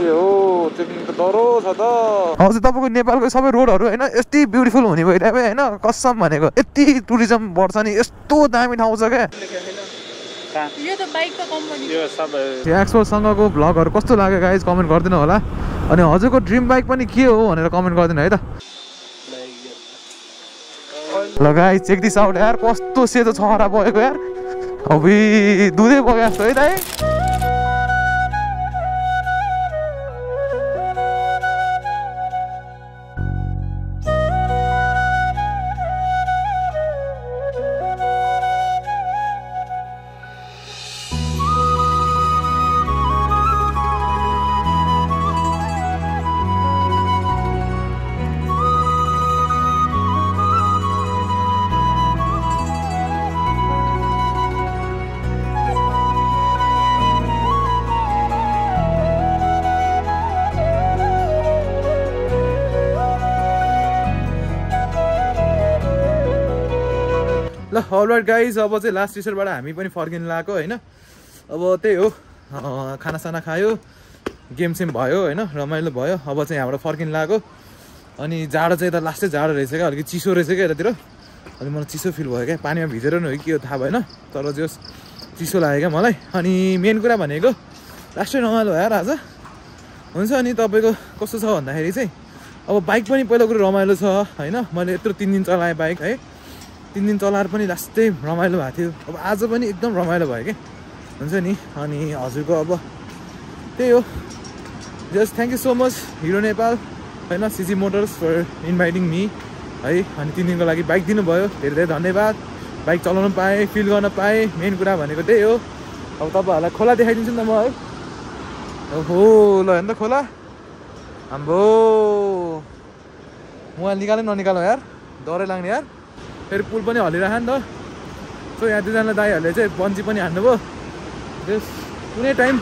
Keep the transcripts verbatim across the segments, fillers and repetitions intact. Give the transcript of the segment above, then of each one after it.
Oh, taking the doros, how's the top of Nepal? Some road or any beautiful one. Wait, I know, cost some money. Eighty tourism boards and it's two diamond house again. You're the bike company. Yes, Axel Sangago blog or Costolaga guys comment Gordinola and also got dream bike money Q and a comment Gordinator. Look, guys, check this out. Air cost to see the Sahara boy where we do the boy after it. Alright guys, अब चाहिँ last रिसोर्टबाट हामी पनि फर्किन लाग्यो हैन अब त्यही हो खाना साना खायो गेम सेम भयो हैन रमाइलो भयो अब चाहिँ हाम्रो फर्किन लाग्यो अनि जाडो चाहिँ त लास्टै जाडो रहेछ के अलि चिसो रहेछ के यतातिर अनि मलाई चिसो फिल भयो के पानीमा भिजेर न हो के हो थाहा भएन तर जस चिसो लाग्यो के मलाई अनि मेन कुरा भनेको लास्टै रमाइलो यार आज हुन्छ अनि तपाईको कस्तो छ भन्दाखेरि चाहिँ अब बाइक पनि पहिलो कुरा रमाइलो छ हैन मैले यत्रो तीन दिन चलाए बाइक है तीन दिन चलाएर पनि लास्टै रमाइलो भएको थियो अब आज पनि एकदम रमाइलो भयो के हुन्छ नि अनि हजुरको अब त्यही हो just thank you so much hero Nepal हैन सिसी मोटर्स फर इन्भाइटिङ मी है अनि तीन दिनको लागि बाइक दिनुभयो धेरै धेरै धन्यवाद बाइक चलाउन पाए फिल गर्न पाए मेन कुरा भनेको त्यही हो अब तपाईहरुलाई खोला देखाइदिन्छु नि त म है ओहो ल हेर्न त खोला हाम्रो मुवा निकाल्नु ननिकाल्नु यार डरै लाग्ने यार फेरि पुल पनि हलिराख्या नि त सो यहाँ दुईजना दाइहरुले चाहिँ बन्जी पनि हान्नु भयो जस कुनै टाइम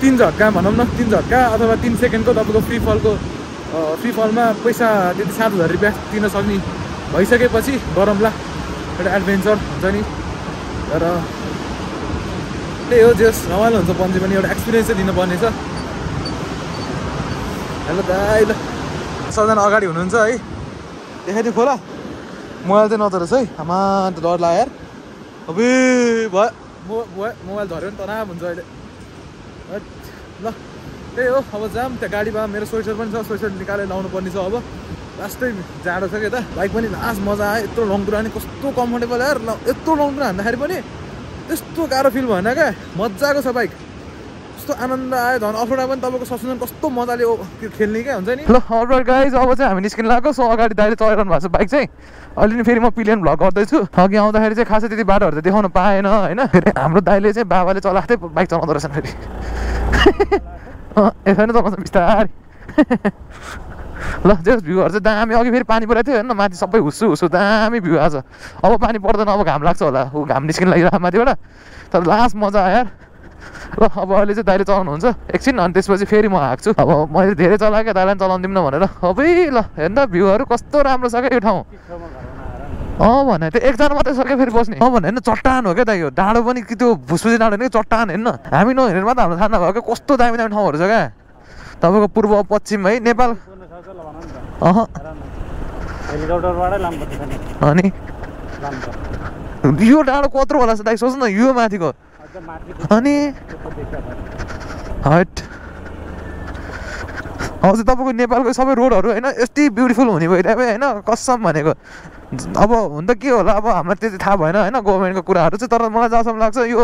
तीन झट्का भनौं न तीन झट्का अथवा तीन सेकेन्डको तपाईको फ्री फलको फ्री फलमा पैसा त्यति सात हजार रुपैयाँ दिन सक्ने भइसकेपछि गरौँला एउटा एडभेन्चर हुन्छ नि तर त्यही हो जस रमाइलो हुन्छ बन्जी पनि एउटा एक्सपिरियन्स चाहिँ दिनुपर्ने छ हेलो दाइ ल सबैजना अगाडि हुनुहुन्छ है देखाइदियो खोला मोबाइल चाहिँ नजर है आमा त डर लाग्यो यार अबे भयो मोबाइल धर्यो नि तनाव हुन्छ अहिले ल त्यही हो अब जाम त्यहाँ गाडीमा मेरो स्वेटर पनि छ स्वेटर निकालेर लाउनु पर्ने छ अब लास्टै जाडो छ के त बाइक पनि लास्ट मजा आयो यत्रो लङ टुर हान्ने कस्तो कम्फर्टेबल यार यत्रो लङ टुर हान्दाखेरि पनि त्यस्तो गाह्रो फिल भएन क्या मजाको छ बाइक कस्तो आनन्द आयो धन अफरोडा पनि तपाईको ससुन कस्तो मजाले खेल्ने के हुन्छ नि ल अलराइट गाइज अब चाहिँ हामी निस्किन लाग्यो सो अगाडि दाइले चलाइरहनु भएको छ बाइक चाहिँ अलि नि फेरि म पिलियन भ्लग गर्दै छु अघि आउँदाखेरि चाहिँ खासै त्यति बाटोहरु त देखाउन पाएन हैन फेरि हाम्रो दाइले चाहिँ बाबाले चलाख्दै बाइक चलाउँदो रहेछन् फेरि एफएन त कसम बिस्तार ल जस भ्यूहरु चाहिँ दामी अघि फेरि पानी परेको थियो हैन माथि सबै हुस्सु हुस्सु दामी भ्यू आज अब पानी पर्दैन अब घाम लाग्छ होला उ घाम निस्किन लागिरा माथिबाट तर लास्ट मजा आयो यार ल अब अहिले चाहिँ दाइले चलाउनुहुन्छ एकछिन अनि त्यसपछि फेरि म हाक्छु अब मैले धेरै चलाएँ क्या दाइलाई चलाउन दिउँ न भनेर अबै ल हेर्न त भ्यूहरू कस्तो राम्रो छ क्या यो ठाउँ अँ भने त्यो एकजना मात्रै छ क्या फेरि बस्ने अँ भने होइन चट्टान हो क्या दाइ यो डाँडो पनि कि त्यो भुसभुसी डाँडो होइन कि चट्टान हेर्न हामी नहेरेर मात्र हाम्रो थाहा नभएको कस्तो दामी दामी ठाउँहरू छ क्या तपाईँको पूर्व पश्चिम है नेपाल अह अनि यो डाँडो कत्रो होला दाइ सोच्नु न यो माथिको अनि हट हजुर तपाईको नेपालको सबै रोडहरु हैन यति ब्युटीफुल हुने भइराबे हैन कसम भनेको अब हुन त के होला अब हामीलाई त्यति थाहा भएन हैन गभर्नमेन्टको कुराहरु चाहिँ तर मलाई जसम लाग्छ यो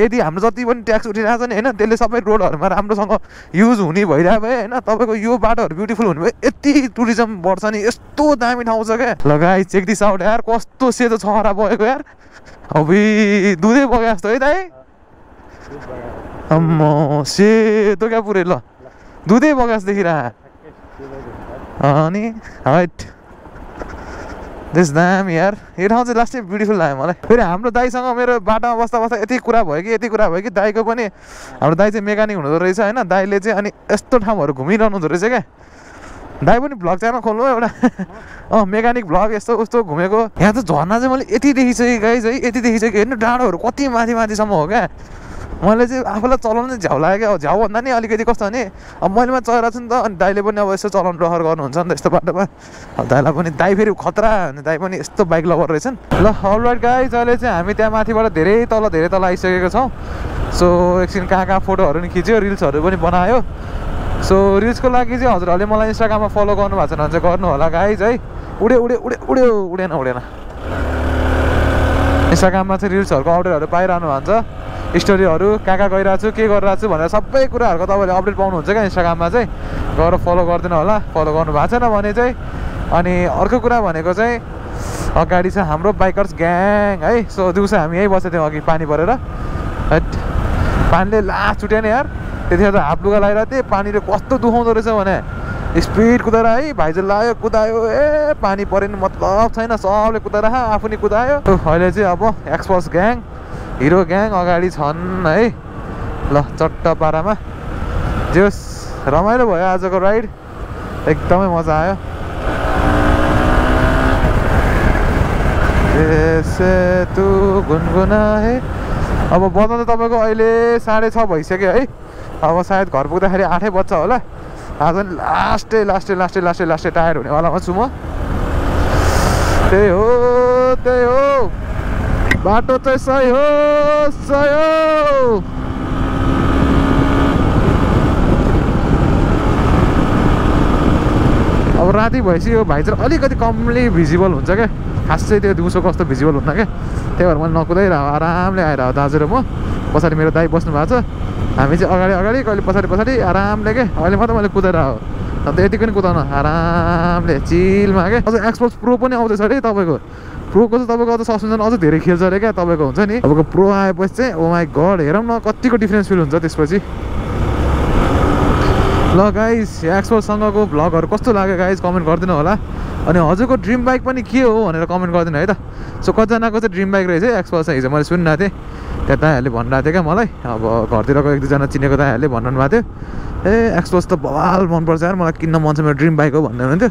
यदि हाम्रो जति पनि ट्याक्स उठिरहेछ नि हैन त्यसले सबै रोडहरुमा राम्रोसँग युज हुने भइराबे हैन तपाईको यो बाटोहरु ब्युटीफुल हुने भए यति टुरिज्म बढ्छ नि यस्तो दामी ठाउँ छ के ल गाइस चेक दिस आउट यार कस्तो सेतो छहरा भएको यार अबे दुधै बग्यो जस्तो है दाइ अम्म सेतो क्या पुरै ल दुधै बग्यो जस्तो देखिरा अनि हट दिस दाम यार यो ठाउँ चाहिँ लास्टै ब्युटीफुल लाग्यो मलाई फेरि हाम्रो दाइसँग मेरो बाटोमा बस्दा बस्दा यति कुरा भयो कि यति कुरा भयो कि दाइको पनि हाम्रो दाइ चाहिँ मेकानिक हुनुहुँदो रहेछ होइन दाइले चाहिँ अनि यस्तो ठाउँहरू घुमिरहनु हुँदो रहेछ क्या दाइ पनि भ्लग च्यानल खोल्नु एउटा अँ मेकानिक भ्लग यस्तो उस्तो घुमेको यहाँ त झरना चाहिँ मैले यति देखिसकेँ गाइज है यति देखिसकेँ हेर्नु डाँडोहरू कति माथि माथिसम्म हो क्या मैले चाहिँ आफुलाई चलाउन झ्याउ लाग्यो के झ्याउ भन्दा नि अलिकति कस्तो भने अब मैले चलाएर छु नि त अनि दाइले पनि अब यसो चलाउन रहर गर्नुहुन्छ नि त यस्तो बाटोमा अब दाइलाई पनि दाइ फेरि खतरा दाइ पनि यस्तो बाइक लभर रहेछन् ल अलराइट गाइस अहिले चाहिँ हामी त्यहाँ माथिबाट धेरै तल धेरै तल आइसकेको छौं सो एकछिन कहाँ कहाँ फोटोहरु नि खिच्यो रिल्सहरु पनि बनायो सो रिल्सको लागि चाहिँ हजुरहरुले मलाई इन्स्टाग्राममा फलो गर्नु भएको छैन भने चाहिँ गर्नु होला गाइस है उड्यो उड्यो उड्यो उडेन उडेन इन्स्टाग्राममा चाहिँ रिल्सहरुको अपडेटहरु पाइरहनु हुन्छ स्टोरीहरु कहाँ कहाँ गइरा छु के गरिरा छु भनेर सबै कुराहरुको तपाईले अपडेट पाउनुहुन्छ के इन्स्टाग्राममा चाहिँ गएर फलो गर्दिनु होला फलो गर्नु भएको छैन भने चाहिँ अनि अर्को कुरा भनेको चाहिँ अगाडि चाहिँ हाम्रो बाइकर्स ग्याङ है सो दिउँसो हामी यही बसेथ्यौ अघि पानी परेर हैट पानीले लास छुट्यो नि यार त्यतिखेर हाफ लुगा लाइरा थिए पानीले कस्तो दुखाउँदो रहेछ भने स्पिड कुदाएर है भाइजु लायो कुदायो ए पानी परेन मतलब छैन सबले कुदाएर आफू नि कुदायो अहिले चाहिँ अब एक्सपल्स ग्याङ हिरो ग्याङ अगाडि छन् है ल चट्ट पारामा जोस रमाइलो भयो आजको राइड एकदमै मजा आयो जैसे तू गुनगुनाए अब बजाउँदा तपाईको अहिले साढे छ भइसक्यो है अब सायद घर पुग्दाखेरि आठै बज्छ होला आज नि लास्टै लास्टै लास्टै लास्टै लास्टै टायर हुनेवालामा छु म त्यही हो त्यही हो बाटो चाहिँ सही हो सही हो अब राति भएपछि यो भाइ चाहिँ अलिकति कम्ली भिजिबल हुन्छ क्या खासै त्यो दिउँसो कस्तो भिजिबल हुन्न क्या त्यही भएर मैले नकुदाइरहेको आरामले आएर हो दाजु र म पछाडि मेरो दाइ बस्नु भएको छ हामी चाहिँ अगाडि अगाडि कहिले पछाडि पछाडि आरामले के अहिले मात्र मैले कुदाइरहेको अन्त यतिको नि कुदाउन आरामले चिलमा क्या अझ एक्सपल्स प्रो पनि आउँदैछ अरे तपाईँको प्रोको चाहिँ तपाईँको अझ सस्पेन्सन अझ धेरै खेल्छ अरे क्या तपाईँको हुन्छ नि तपाईँको प्रो आएपछि चाहिँ ओ माई गड हेरौँ न कतिको डिफ्रेन्स फिल हुन्छ त्यसपछि ल गाइज एक्सपल्ससँगको भ्लगहरू कस्तो लाग्यो गाइज कमेन्ट गरिदिनु होला अनि हजुरको ड्रिम बाइक पनि के हो भनेर कमेन्ट गरिदिनु है त सो कतिजनाको चाहिँ ड्रिम बाइक रहेछ एक्सपल्स हिजो मैले सुनिरहेको थिएँ त्यहाँ दाइहरूले भनिरहेको थियो क्या मलाई अब घरतिरको एक दुईजना चिनेको दाइहरूले भनिरहनु भएको थियो ए एक्सपल्स त बवाल मनपर्छ यार मलाई किन्न मन छ मेरो ड्रिम बाइक हो भन्दै हुनुहुन्थ्यो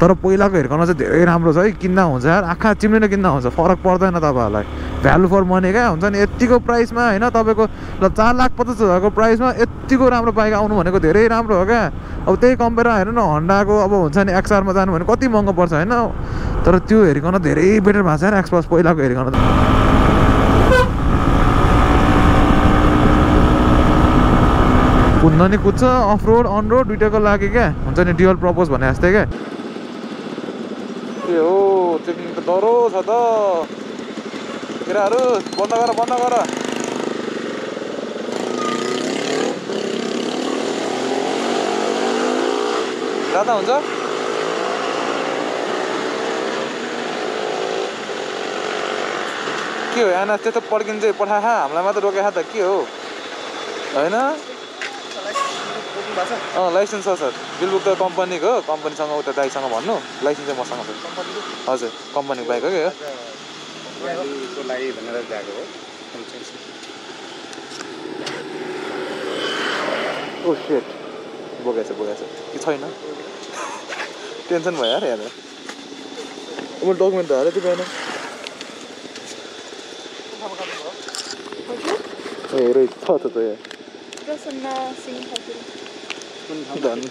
तर पहिलाको हेर्कनमा चाहिँ धेरै राम्रो छ है किन्दा हुन्छ यार आँखा चिम्लिन किन्दा हुन्छ फरक पर्दैन तपाईँहरूलाई भ्यालु फर मनी क्या हुन्छ नि यतिको प्राइसमा होइन तपाईँको ल चार लाख पचास हजारको प्राइसमा यतिको राम्रो बाइक आउनु भनेको धेरै राम्रो हो क्या अब त्यही कम्पेयर हेर्नु न हन्डाको अब हुन्छ नि एक्सआरमा जानु भने कति महँगो पर्छ होइन तर त्यो हेरिकन धेरै बेटर भएको छ यार एक्सपल्स पहिलाको हेरिकन कुद्न नि कुद्छ अफ रोड अन रोड दुइटाको लागि क्या हुन्छ नि डुअल पर्पज भने जस्तै क्या ए हो ट्रेकिङ त डह्रो छ त केटाहरू बन्द गर बन्द गर जाँदा हुन्छ के हो आना त्यस्तो पड्किन्छ पठा हामीलाई मात्र रोकेको त के हो होइन अँ लाइसेन्स छ सर बिल बुक त कम्पनीको कम्पनीसँग उता दाइसँग भन्नु लाइसेन्स चाहिँ मसँग छ हजुर कम्पनीको बाइक हो कि हो सेट बोकेछ बोकेछ कि छैन टेन्सन भयो अरे हेर म डकुमेन्ट त हरे त्यो भएन हेर छ त त्यो प्रसन्न सिंह ठाकुर के झरे झरे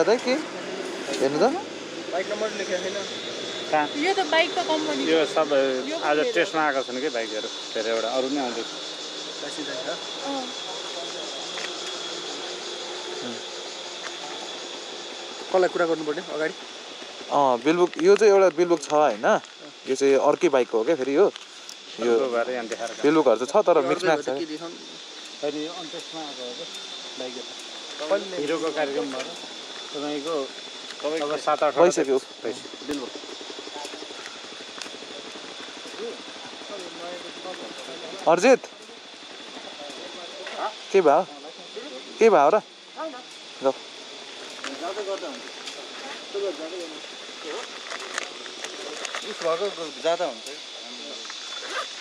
आधा के हेर्नु त बाइक नम्बर लेखेको छैन यो त बाइक त कम्पनी यो सब आज टेस्टमा आएको छन् कि बाइकहरू धेरैवटा अरू नै आउँदैछ कसलाई कुरा गर्नुपर्ने अगाडि अँ बिलबुक यो चाहिँ एउटा बिलबुक छ होइन यो चाहिँ अर्कै बाइक हो क्या फेरि यो यो बिलबुकहरू चाहिँ छ तर मिक्स म्याच छ हिरोको कार्यक्रम भयो तपाईँको अब सात आठ भइसक्यो अर्जित के भयो के भयो र जाँदा हुन्छ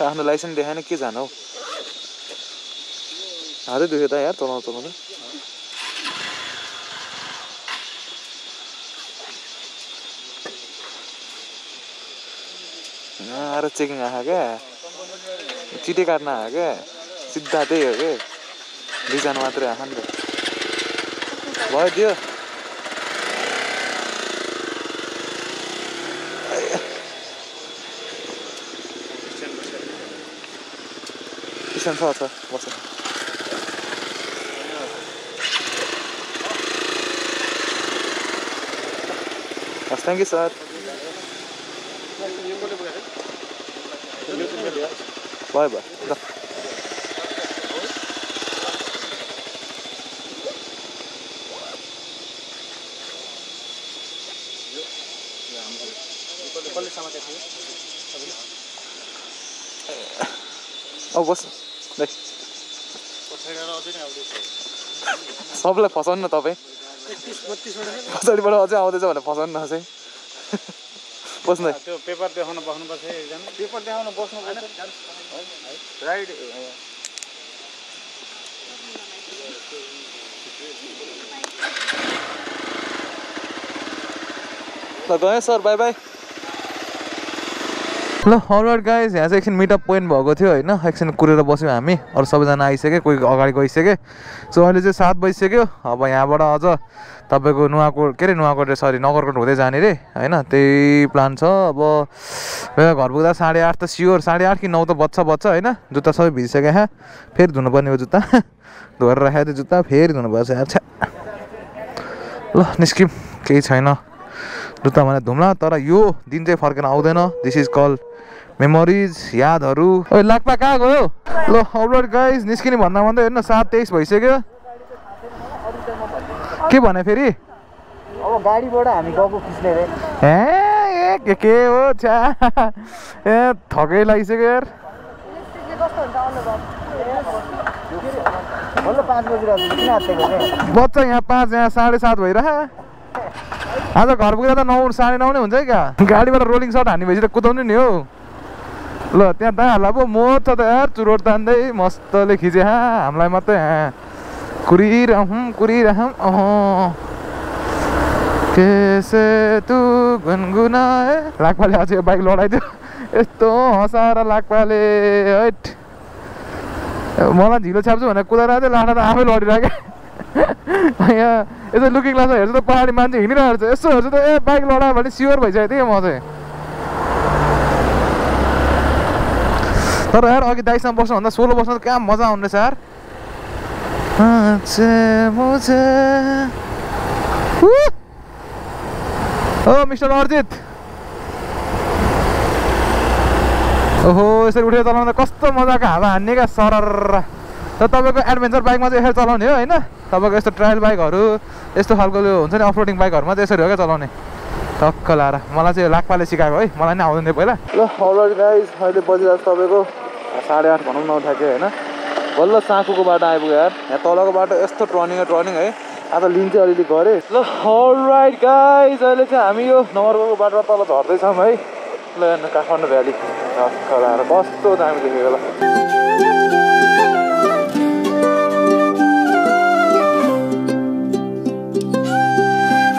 आफ्नो लाइसेन्स देखाएन के जान हौ हातै दुख्यो त यार चलाउँ चलाउँदै I was checking. I was cheating. I was cheating. I was cheating. I was cheating. I I'm going to go to the house. Thank you, sir. Bye bye. Oh, what's Like, सब ले फसन न तपाईं पछाडी बाट अझै आउँदै छ भने फसन न चाहिँ बस्न त्यो पेपर देखाउन बस्नु पर्छ है जान पेपर देखाउन बस्नु पर्छ राइट ल गए sir bye bye Hello, alright guys. यहाँ से एक meetup point भागो थियो है ना एक कुरेर बस्यौं हामी और सबैजना आइसके कोही अगाडि गइसके सो अहिले चाहिँ सात बजिसक्यो अब यहाँबाट अझ तपाईको नुवाकोट के रे नुवाकोट सरी नगरकोट हुँदै जाने रे हैन त्यही प्लान छ अब घर पुग्दा साढे आठ त स्योर साढे आठ कि नौ त बच्चा बच्चा हैन जुत्ता सबै भिजिसके है फेरि धुनु पर्ने हो जुत्ता धोएर राखेको थियो जुत्ता फेरि धुनु पर्छ अच्छा ल निस्किम केही छैन जुत्ता मलाई धुम्ला तर यो दिन चाहिँ फर्केर आउँदैन दिस इज कॉल्ड मेमोरीज यादहरु ओइ लाग्पा कहाँ गयो ल अपलोड गाइस निस्किने भन्दा भन्दै हैन सात तेइस भइसक्यो के भने फेरि अब गाडीबाट हामी गको खिच्ने रे हे के के हो छ्या ए ठगै लागिसक्यो यार इलेक्ट्रिकले कस्तो हुन्छ अनुभव भल्ल पाँच बजिरहेछ किन आतेको रे बच्चा यहाँ पाँच यहाँ साढे सात भइरहा आज घर पुगेर त नौ साढे नौ नै हुन्छ है क्या गाडीबाट रोलिङ सर्ट हानि भएपछि त कुदाउनु नि हो ल त्यहाँ दा हला पो मोड छ त यार चुरोट तान्दै मस्तले खिचे हा हामीलाई मात्रै कुरिरहम कुरिरहम अहो कैसे तू गुनगुनाए लाग्पाले आज यो बाइक लडाइदियो यस्तो हसाएर लाग्पाले हैट मलाई झिलो छाप्छु भनेर कुदाइरा थियो लाडा त आफै लडिराके यहाँ यस्तो लुकिङ ग्लासमा हेर्छु त पहाडी मान्छे हिँडिरहेको छ यस्तो हेर्छु त ए बाइक लडा भने स्योर भइसक्यो त्यही म चाहिँ तर यार अघि दाइसँग बस्नुभन्दा सोलो बस्नु त कहाँ मजा आउने छ यार ओ मिस्टर अर्जित ओहो यसरी उठेर चलाउँदा कस्तो मजाको हावा हान्ने क्या सरर त तपाईको एडभेन्चर बाइकमा चाहिँ यसरी चलाउने हो हैन तपाईको यस्तो ट्रायल बाइकहरु यस्तो खालको हुन्छ नि अफरोडिङ बाइकहरुमा चाहिँ यसरी हो के चलाउने टक्क लारा मलाई चाहिँ लाग्पाले सिकाएको है मलाई नि आउँदैन थियो पहिला ल अलरेडी गाइस अहिले बजिरहेको तपाईको साढे आठ भनौं न उठाके हैन बल्ल साकुको बाटो आइपुगे यार यहाँ तलको बाटो यस्तो टर्निङ टर्निङ है आज लिन चाहिँ अलिअलि गरे ल अलराइट गाइस अहिले चाहिँ हामी यो नगरको बाटो तल झर्दै छम है ल काठमाडौँ भ्याली टक्क लारा कस्तो दामी देखेको ल